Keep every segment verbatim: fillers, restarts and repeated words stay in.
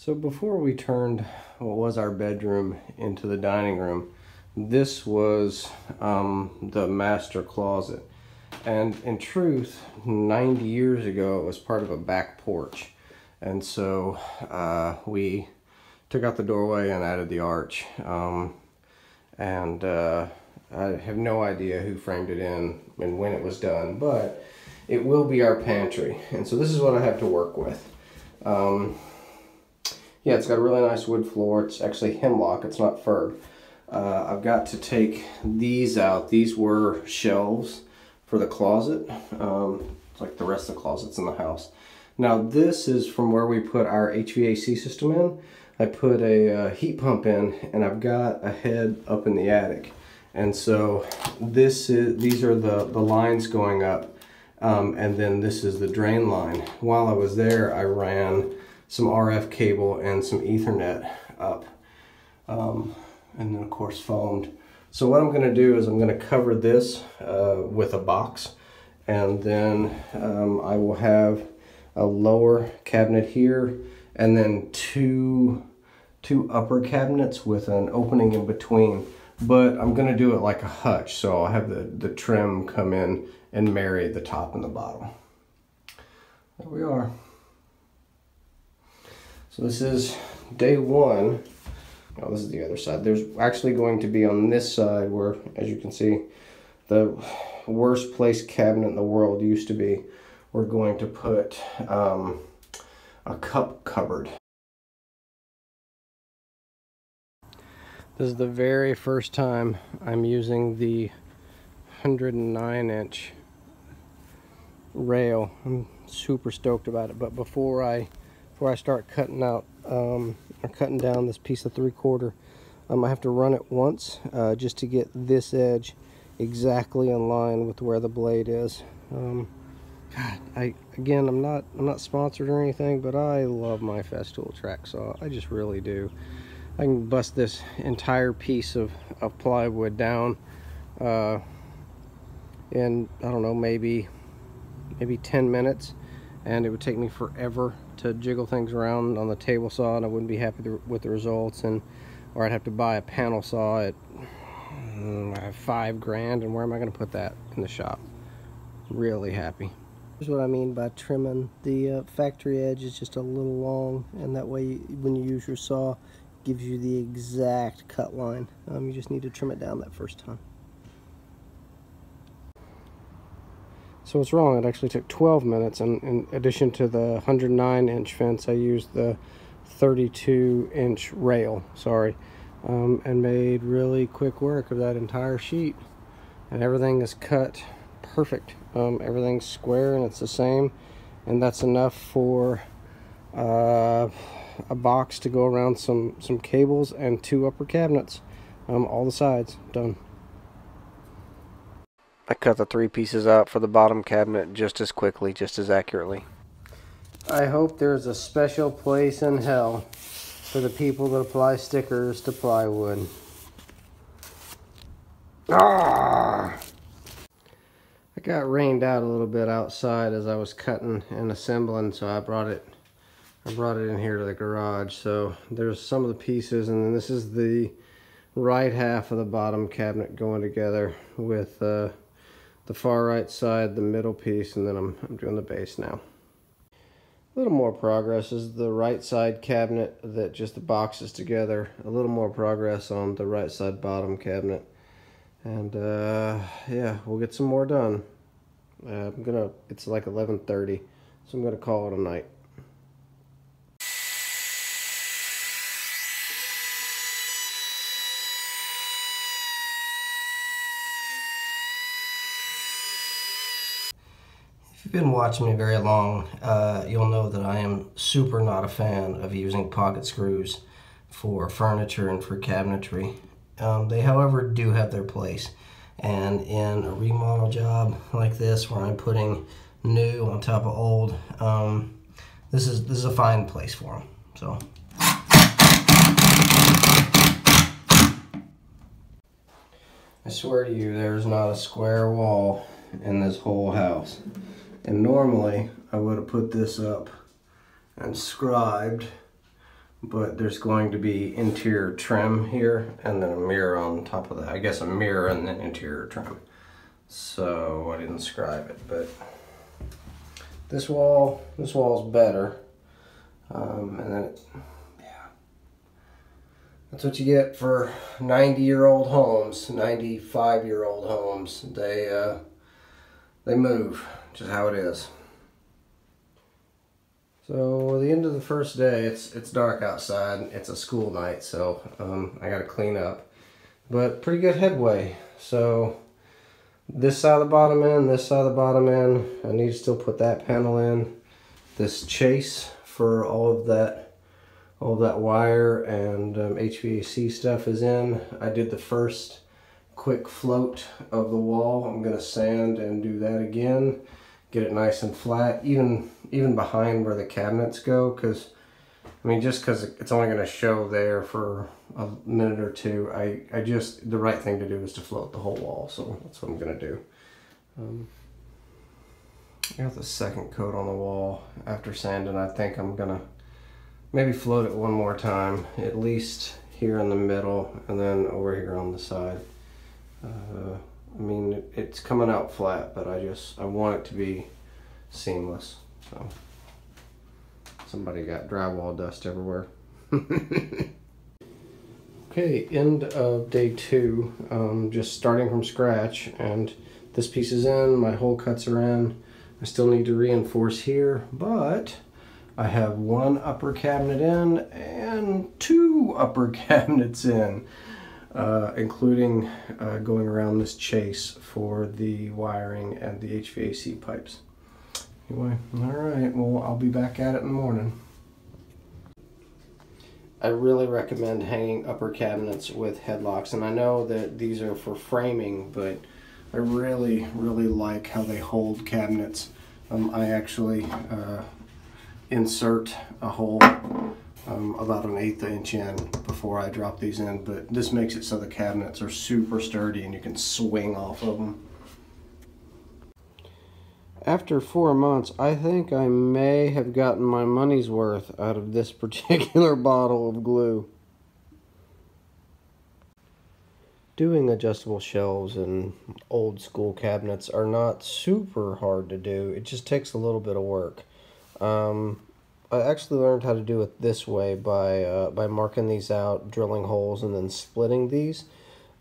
So before we turned what was our bedroom into the dining room, this was um, the master closet. And in truth, ninety years ago, it was part of a back porch. And so uh, we took out the doorway and added the arch. Um, and uh, I have no idea who framed it in and when it was done, but it will be our pantry. And so this is what I have to work with. Um, yeah, it's got a really nice wood floor. It's actually hemlock, it's not fir. Uh, I've got to take these out. These were shelves for the closet, um, like the rest of the closets in the house. Now this is from where we put our H V A C system in. I put a uh, heat pump in, and I've got a head up in the attic. And so this is, these are the, the lines going up, um, and then this is the drain line. While I was there, I ran some R F cable and some Ethernet up, um, and then of course foamed. So what I'm gonna do is I'm gonna cover this uh, with a box, and then um, I will have a lower cabinet here, and then two, two upper cabinets with an opening in between. But I'm gonna do it like a hutch, so I'll have the, the trim come in and marry the top and the bottom. There we are. So this is day one. Oh, this is the other side. There's actually going to be on this side where, as you can see, the worst placed cabinet in the world used to be. We're going to put um, a cup cupboard. This is the very first time I'm using the one hundred nine inch rail. I'm super stoked about it. But before I before I start cutting out um, or cutting down this piece of three quarter, um, I have to run it once uh, just to get this edge exactly in line with where the blade is. Um, God, I again, I'm not I'm not sponsored or anything, but I love my Festool track saw. I just really do. I can bust this entire piece of, of plywood down uh, in, I don't know, maybe maybe ten minutes, and it would take me forever to jiggle things around on the table saw, and I wouldn't be happy to, with the results, and or I'd have to buy a panel saw at uh, five grand, and where am I going to put that in the shop? Really happy. Here's what I mean by trimming. The uh, factory edge is just a little long, and that way you, when you use your saw, gives you the exact cut line. Um, you just need to trim it down that first time. So what's wrong? It actually took twelve minutes, and in addition to the one hundred nine inch fence, I used the thirty-two inch rail, sorry, um, and made really quick work of that entire sheet. And everything is cut perfect. Um, everything's square and it's the same, and that's enough for uh, a box to go around some some cables and two upper cabinets, um, all the sides done. I cut the three pieces out for the bottom cabinet just as quickly, just as accurately. I hope there's a special place in hell for the people that apply stickers to plywood. Ah! I got rained out a little bit outside as I was cutting and assembling, so I brought it I brought it in here to the garage. So there's some of the pieces, and then this is the right half of the bottom cabinet going together with uh, the far right side, the middle piece, and then I'm, I'm doing the base now. A little more progress is the right side cabinet that just the boxes together. A little more progress on the right side bottom cabinet. And uh, yeah, we'll get some more done. Uh, I'm gonna, it's like eleven thirty, so I'm gonna call it a night. If you've been watching me very long, uh, you'll know that I am super not a fan of using pocket screws for furniture and for cabinetry. Um, they, however, do have their place, and in a remodel job like this where I'm putting new on top of old, um, this is this is a fine place for them. So. I swear to you, there's not a square wall in this whole house. And normally, I would have put this up and scribed but there's going to be interior trim here and then a mirror on top of that. I guess a mirror and then interior trim. So I didn't scribe it, but this wall, this wall is better. Um, and then, it, yeah, that's what you get for ninety-year-old homes, ninety-five-year-old homes. They uh, they move, just how it is. So at the end of the first day, it's it's dark outside. It's a school night, so um, I got to clean up, but pretty good headway. So this side of the bottom end, this side of the bottom end. I need to still put that panel in. This chase for all of that, all of that wire and um, H V A C stuff is in. I did the first quick float of the wall. I'm gonna sand and do that again. Get it nice and flat, even even behind where the cabinets go, because I mean, just because it's only gonna show there for a minute or two, I, I just, the right thing to do is to float the whole wall, so that's what I'm gonna do. Um, I got the second coat on the wall after sanding. I think I'm gonna maybe float it one more time, at least here in the middle and then over here on the side. Uh, I mean, it, it's coming out flat, but I just, I want it to be seamless, so. Somebody got drywall dust everywhere. Okay, end of day two. Um, just starting from scratch, and this piece is in, my hole cuts are in. I still need to reinforce here, but I have one upper cabinet in and two upper cabinets in, uh, including uh, going around this chase for the wiring and the H V A C pipes. Anyway, all right, well, I'll be back at it in the morning. I really recommend hanging upper cabinets with headlocks, and I know that these are for framing, but I really, really like how they hold cabinets. Um, I actually uh, insert a hole um, about an eighth inch in before I drop these in, but this makes it so the cabinets are super sturdy and you can swing off of them. After four months, I think I may have gotten my money's worth out of this particular bottle of glue. Doing adjustable shelves and old school cabinets are not super hard to do. It just takes a little bit of work. Um, I actually learned how to do it this way by, uh, by marking these out, drilling holes, and then splitting these.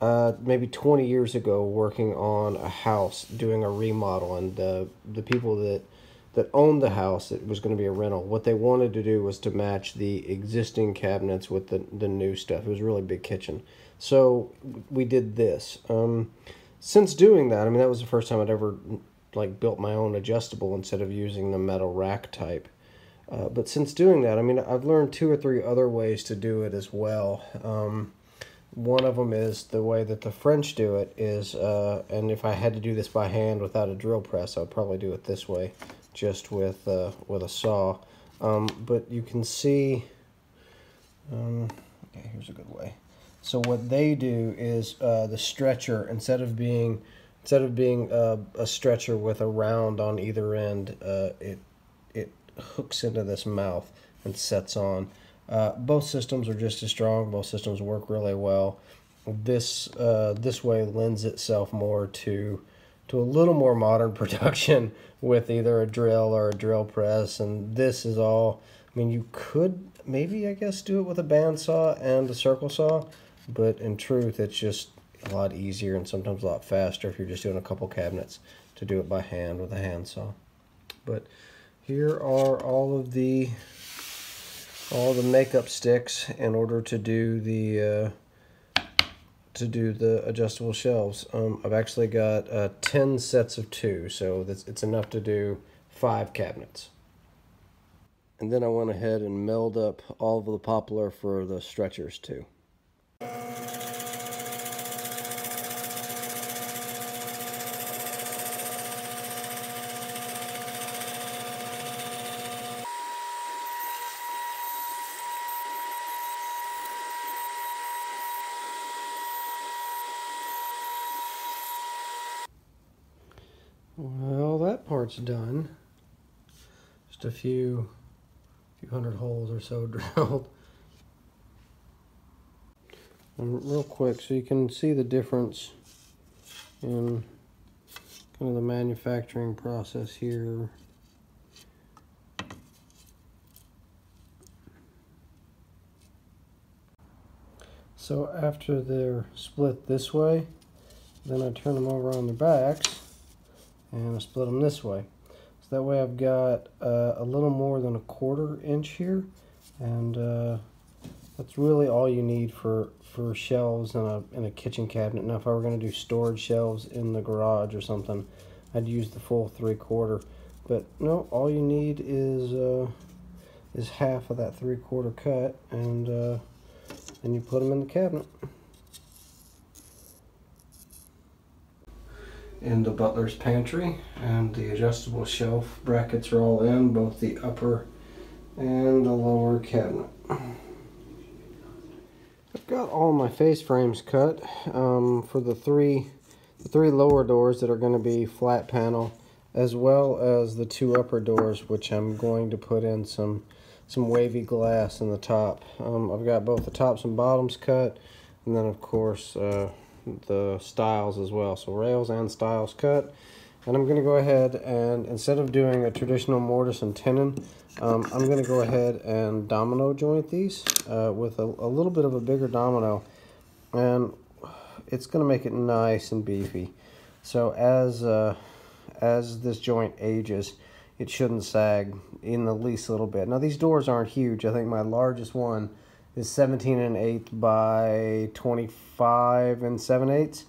Uh, maybe twenty years ago, working on a house, doing a remodel, and uh, the people that that owned the house, it was going to be a rental, what they wanted to do was to match the existing cabinets with the, the new stuff. It was a really big kitchen. So we did this. Um, since doing that, I mean, that was the first time I'd ever like built my own adjustable instead of using the metal rack type. Uh, but since doing that, I mean, I've learned two or three other ways to do it as well. Um, One of them is the way that the French do it is, uh, and if I had to do this by hand without a drill press, I would probably do it this way, just with, uh, with a saw. Um, but you can see, um, okay, here's a good way. So what they do is uh, the stretcher, instead of being, instead of being uh, a stretcher with a round on either end, uh, it, it hooks into this mouth and sets on. Uh, both systems are just as strong. Both systems work really well. This uh, this way lends itself more to to a little more modern production with either a drill or a drill press. And this is all. I mean, you could maybe I guess do it with a bandsaw and a circle saw, but in truth, it's just a lot easier and sometimes a lot faster if you're just doing a couple cabinets to do it by hand with a handsaw. But here are all of the. all the makeup sticks in order to do the uh, to do the adjustable shelves. Um, I've actually got uh, ten sets of two, so that's, it's enough to do five cabinets. And then I went ahead and milled up all of the poplar for the stretchers too. Well, that part's done. Just a few, few hundred holes or so drilled. real quick so you can see the difference in kind of the manufacturing process here. So after they're split this way, then I turn them over on their backs and I split them this way. So that way I've got uh, a little more than a quarter inch here, and uh, that's really all you need for, for shelves in a, in a kitchen cabinet. Now if I were going to do storage shelves in the garage or something, I'd use the full three quarter. But no, all you need is, uh, is half of that three quarter cut, and uh, and you put them in the cabinet. In the butler's pantry, and the adjustable shelf brackets are all in, both the upper and the lower cabinet. I've got all my face frames cut um, for the three, the three lower doors that are going to be flat panel, as well as the two upper doors, which I'm going to put in some some wavy glass in the top. Um, I've got both the tops and bottoms cut, and then of course uh, the stiles as well. So rails and stiles cut. And I'm gonna go ahead and, instead of doing a traditional mortise and tenon, um, I'm gonna go ahead and domino joint these uh, with a, a little bit of a bigger domino. And it's gonna make it nice and beefy. So as, uh, as this joint ages, it shouldn't sag in the least little bit. Now these doors aren't huge. I think my largest one is seventeen and an eighth by twenty-five and seven eighths.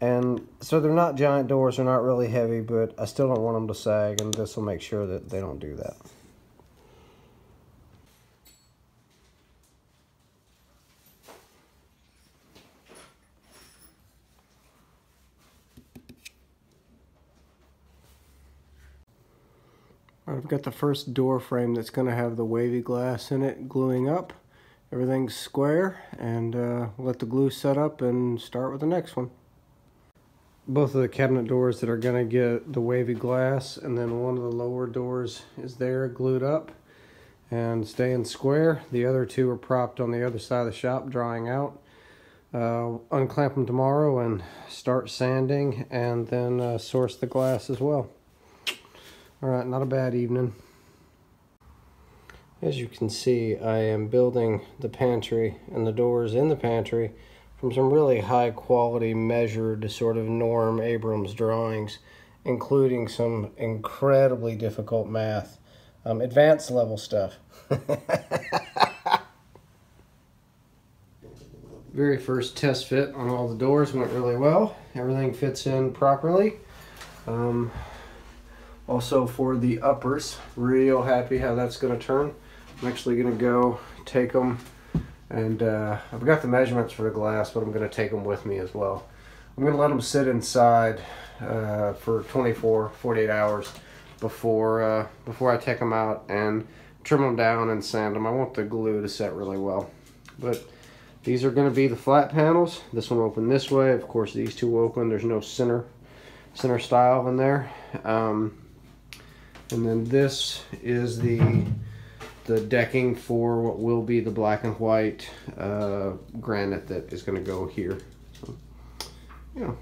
And so they're not giant doors, they're not really heavy, but I still don't want them to sag, and this will make sure that they don't do that. I've got the first door frame that's going to have the wavy glass in it gluing up. Everything's square, and uh, let the glue set up and start with the next one. Both of the cabinet doors that are going to get the wavy glass, and then one of the lower doors is there glued up and staying square. The other two are propped on the other side of the shop drying out. Uh, unclamp them tomorrow and start sanding, and then uh, source the glass as well. Alright, not a bad evening. As you can see, I am building the pantry and the doors in the pantry from some really high quality measured sort of Norm Abrams drawings, including some incredibly difficult math, um, advanced level stuff. Very first test fit on all the doors went really well. Everything fits in properly. Um, Also for the uppers, real happy how that's going to turn. I'm actually going to go take them, and uh, I've got the measurements for the glass, but I'm going to take them with me as well. I'm going to let them sit inside uh, for twenty-four, forty-eight hours before, uh, before I take them out and trim them down and sand them. I want the glue to set really well. But these are going to be the flat panels. This one open this way. Of course, these two open. There's no center, center stile in there. Um, And then this is the the decking for what will be the black and white uh, granite that is going to go here. So, yeah.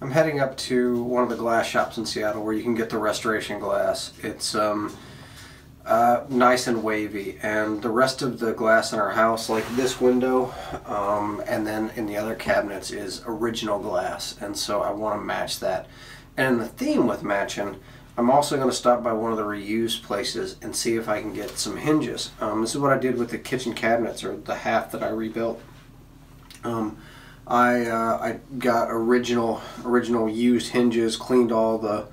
I'm heading up to one of the glass shops in Seattle where you can get the restoration glass. It's um, uh, nice and wavy, and the rest of the glass in our house, like this window, um, and then in the other cabinets, is original glass, and so I want to match that. And the theme with matching, I'm also going to stop by one of the reused places and see if I can get some hinges. Um, this is what I did with the kitchen cabinets, or the half that I rebuilt. Um, I uh, I got original original used hinges, cleaned all the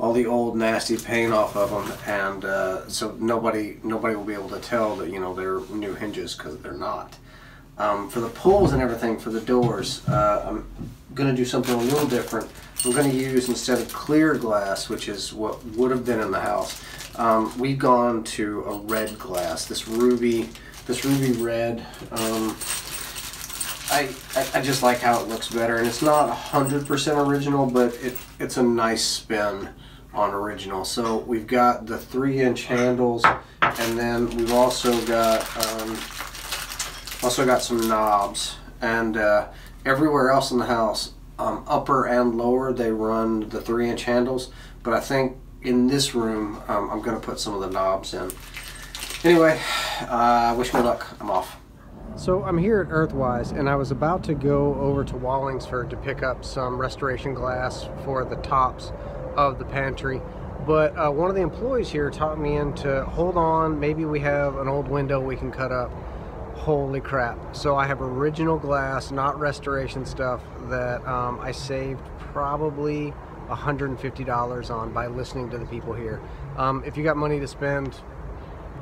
all the old nasty paint off of them, and uh, so nobody nobody will be able to tell that, you know, they're new hinges, because they're not. Um, for the pulls and everything for the doors, uh, I'm going to do something a little different. I'm going to use, instead of clear glass, which is what would have been in the house, um, we've gone to a red glass, this ruby, this ruby red. Um, I, I I just like how it looks better, and it's not one hundred percent original, but it it's a nice spin on original. So we've got the three inch handles, and then we've also got. Um, Also got some knobs, and uh, everywhere else in the house, um, upper and lower, they run the three inch handles, but I think in this room um, I'm gonna put some of the knobs in. Anyway, uh, wish me luck, I'm off. So I'm here at Earthwise, and I was about to go over to Wallingsford to pick up some restoration glass for the tops of the pantry, but uh, one of the employees here taught me in to hold on, maybe we have an old window we can cut up. Holy crap. So I have original glass, not restoration stuff, that um, I saved probably one hundred fifty dollars on by listening to the people here. Um, if you got money to spend,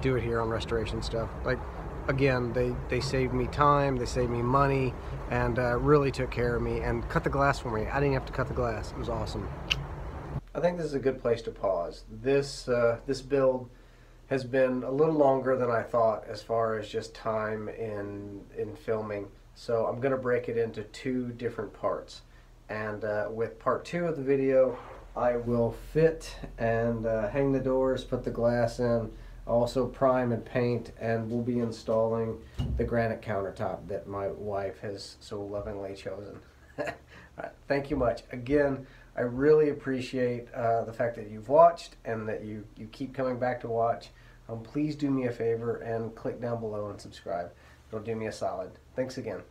do it here on restoration stuff. Like, again, they, they saved me time, they saved me money, and uh, really took care of me and cut the glass for me. I didn't have to cut the glass. It was awesome. I think this is a good place to pause. This, uh, this build has been a little longer than I thought as far as just time in, in filming. So I'm going to break it into two different parts. And uh, with part two of the video, I will fit and uh, hang the doors, put the glass in, also prime and paint, and we'll be installing the granite countertop that my wife has so lovingly chosen. All right, thank you much. Again, I really appreciate uh, the fact that you've watched and that you, you keep coming back to watch. Um, please do me a favor and click down below and subscribe. It'll do me a solid. Thanks again.